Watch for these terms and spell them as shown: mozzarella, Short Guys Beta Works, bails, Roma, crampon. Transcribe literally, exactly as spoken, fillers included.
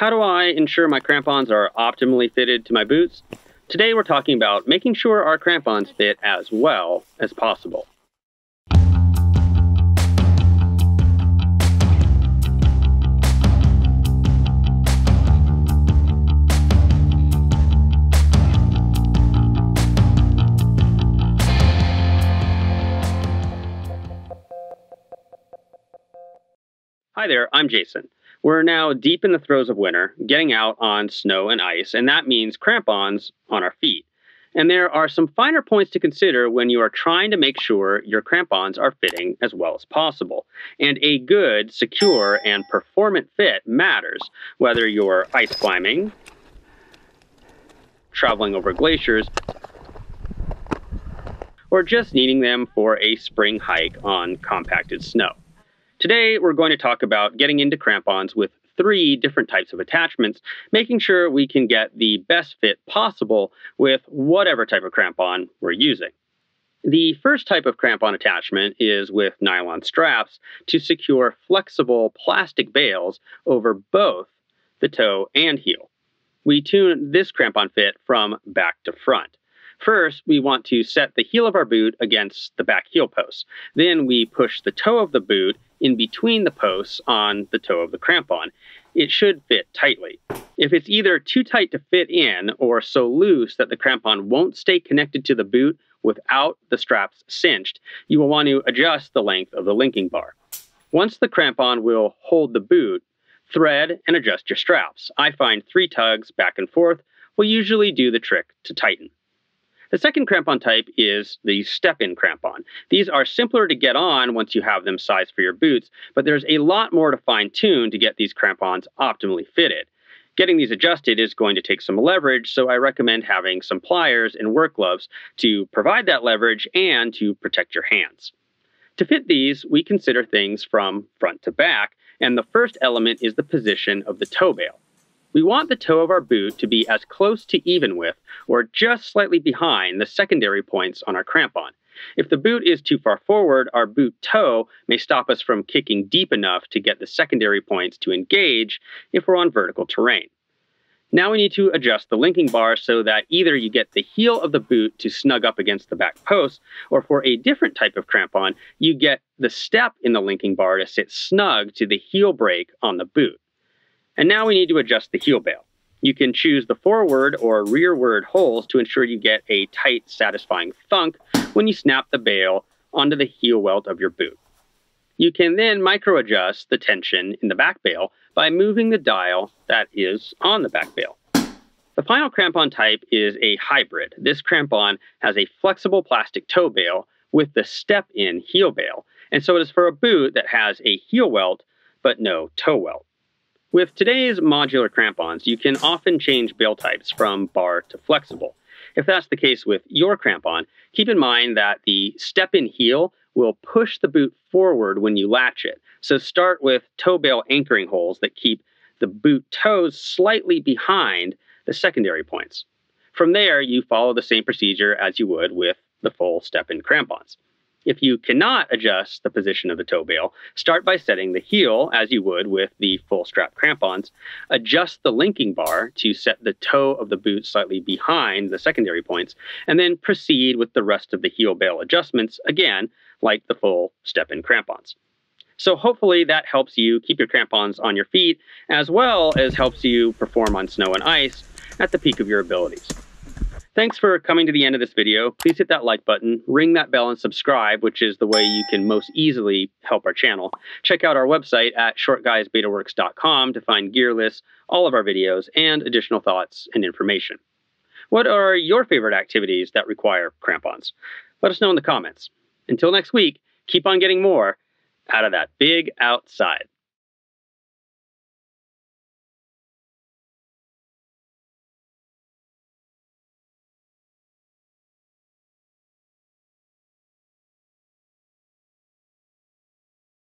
How do I ensure my crampons are optimally fitted to my boots? Today we're talking about making sure our crampons fit as well as possible. Hi there, I'm Jason. We're now deep in the throes of winter, getting out on snow and ice, and that means crampons on our feet. And there are some finer points to consider when you are trying to make sure your crampons are fitting as well as possible. And a good, secure, and performant fit matters, whether you're ice climbing, traveling over glaciers, or just needing them for a spring hike on compacted snow. Today, we're going to talk about getting into crampons with three different types of attachments, making sure we can get the best fit possible with whatever type of crampon we're using. The first type of crampon attachment is with nylon straps to secure flexible plastic bales over both the toe and heel. We tune this crampon fit from back to front. First, we want to set the heel of our boot against the back heel post. Then we push the toe of the boot in between the posts on the toe of the crampon. It should fit tightly. If it's either too tight to fit in or so loose that the crampon won't stay connected to the boot without the straps cinched, you will want to adjust the length of the linking bar. Once the crampon will hold the boot, thread and adjust your straps. I find three tugs back and forth will usually do the trick to tighten. The second crampon type is the step-in crampon. These are simpler to get on once you have them sized for your boots, but there's a lot more to fine-tune to get these crampons optimally fitted. Getting these adjusted is going to take some leverage, so I recommend having some pliers and work gloves to provide that leverage and to protect your hands. To fit these, we consider things from front to back, and the first element is the position of the toe bail. We want the toe of our boot to be as close to even with, or just slightly behind, the secondary points on our crampon. If the boot is too far forward, our boot toe may stop us from kicking deep enough to get the secondary points to engage if we're on vertical terrain. Now we need to adjust the linking bar so that either you get the heel of the boot to snug up against the back post, or for a different type of crampon, you get the step in the linking bar to sit snug to the heel brake on the boot. And now we need to adjust the heel bail. You can choose the forward or rearward holes to ensure you get a tight, satisfying thunk when you snap the bail onto the heel welt of your boot. You can then micro-adjust the tension in the back bail by moving the dial that is on the back bail. The final crampon type is a hybrid. This crampon has a flexible plastic toe bail with the step-in heel bail, and so it is for a boot that has a heel welt but no toe welt. With today's modular crampons, you can often change bail types from bar to flexible. If that's the case with your crampon, keep in mind that the step-in heel will push the boot forward when you latch it. So start with toe bail anchoring holes that keep the boot toes slightly behind the secondary points. From there, you follow the same procedure as you would with the full step-in crampons. If you cannot adjust the position of the toe bail, start by setting the heel as you would with the full strap crampons. Adjust the linking bar to set the toe of the boot slightly behind the secondary points, and then proceed with the rest of the heel bail adjustments, again, like the full step-in crampons. So hopefully that helps you keep your crampons on your feet, as well as helps you perform on snow and ice at the peak of your abilities. Thanks for coming to the end of this video. Please hit that like button, ring that bell, and subscribe, which is the way you can most easily help our channel. Check out our website at short guys beta works dot com to find gear lists, all of our videos, and additional thoughts and information. What are your favorite activities that require crampons? Let us know in the comments. Until next week, keep on getting more out of that big outside.